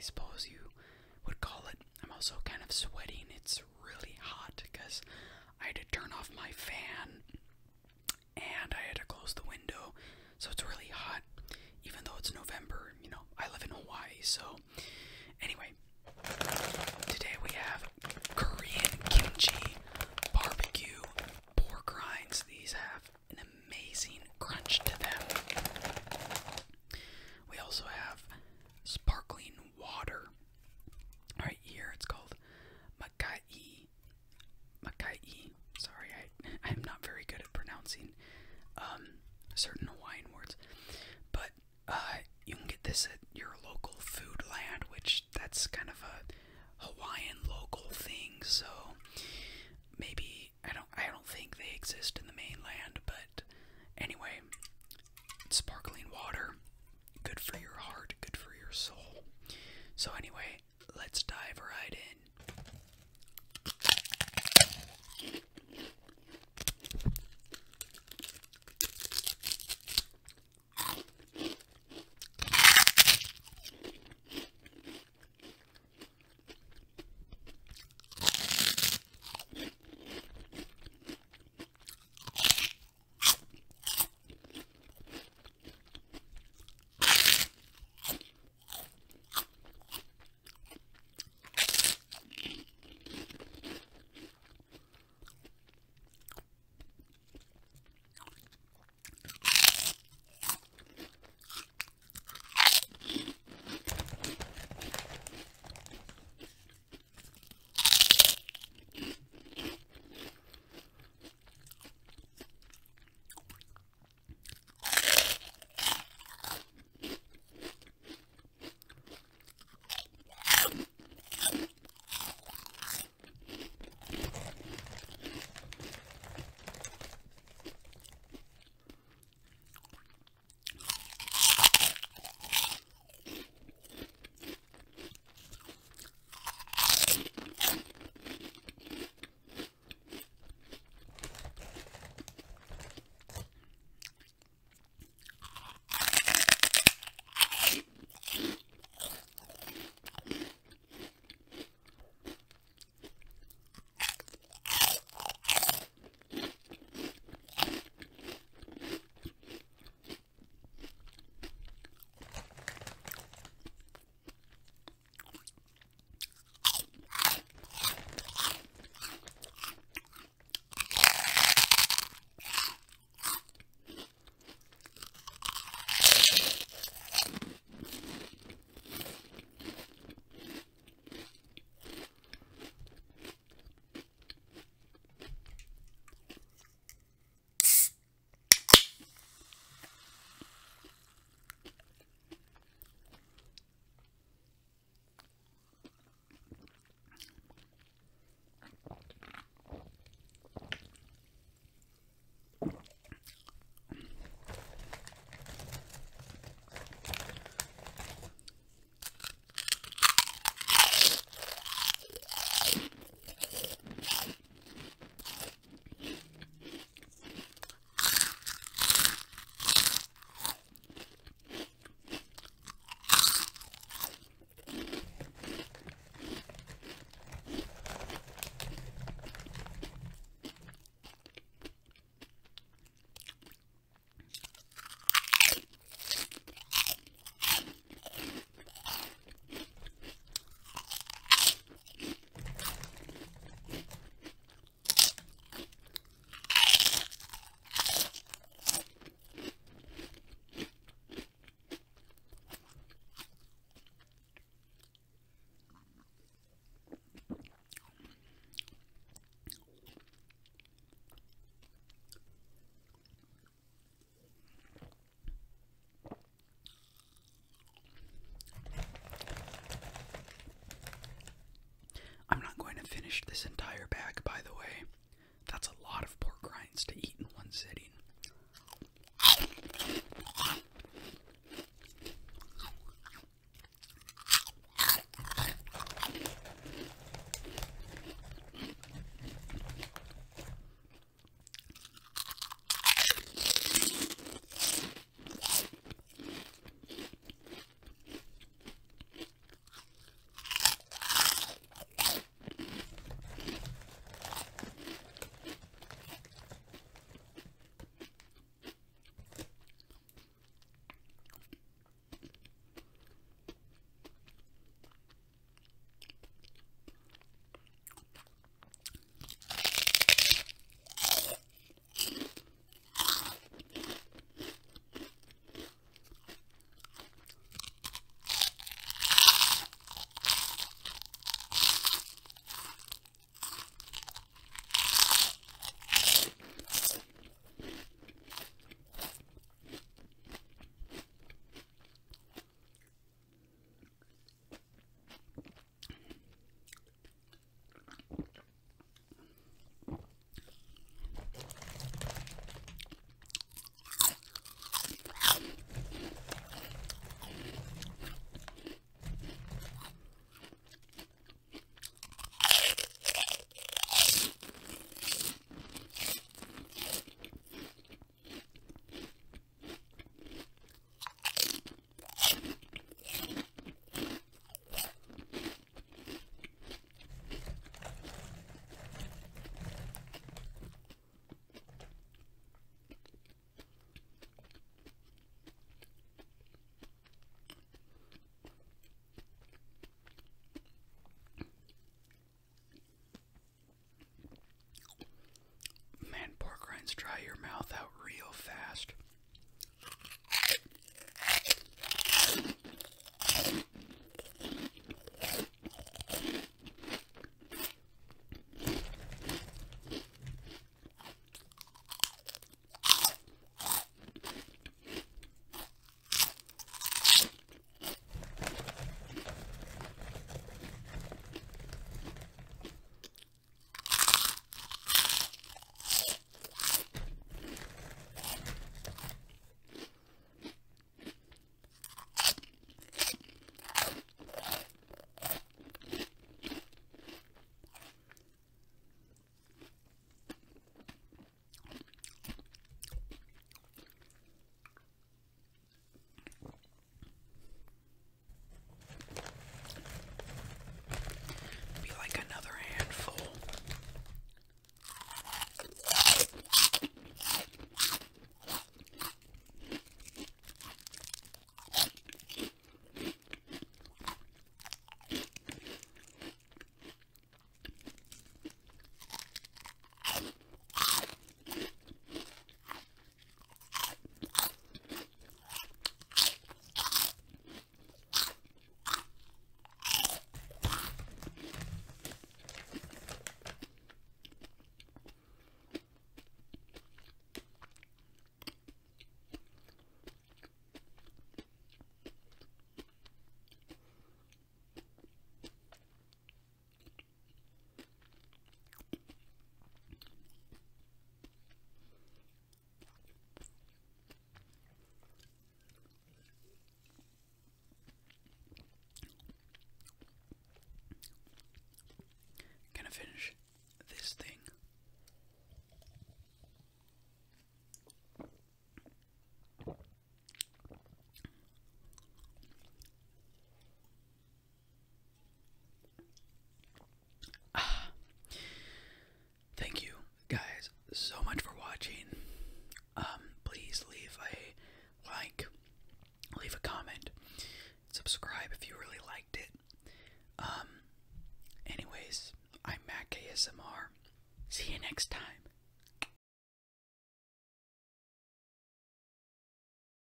I suppose you would call it. I'm also kind of sweating. It's really hot because I had to turn off my fan and I had to close the window. So it's really hot, even though it's November. You know, I live in Hawaii, so anyway. Today we have Korean kimchi barbecue pork rinds. These have an amazing crunch to them. We also have sparkling water. Right here it's called makai. Makai. Sorry, I'm not very good at pronouncing certain Hawaiian words. But you can get this at your local Food Land, which that's kind of a Hawaiian local thing, so maybe I don't think they exist in the mainland, but anyway, it's sparkling water, good for your heart, good for your soul. So anyway, let's dive right in. Finish this entire bag, by the way. That's a lot of pork rinds to eat in one sitting. Let's dry your mouth out real fast. Finish this thing. Thank you guys so much for watching. Please leave a like, leave a comment, subscribe if you really liked it. Anyways, I'm Mac ASMR. See you next time.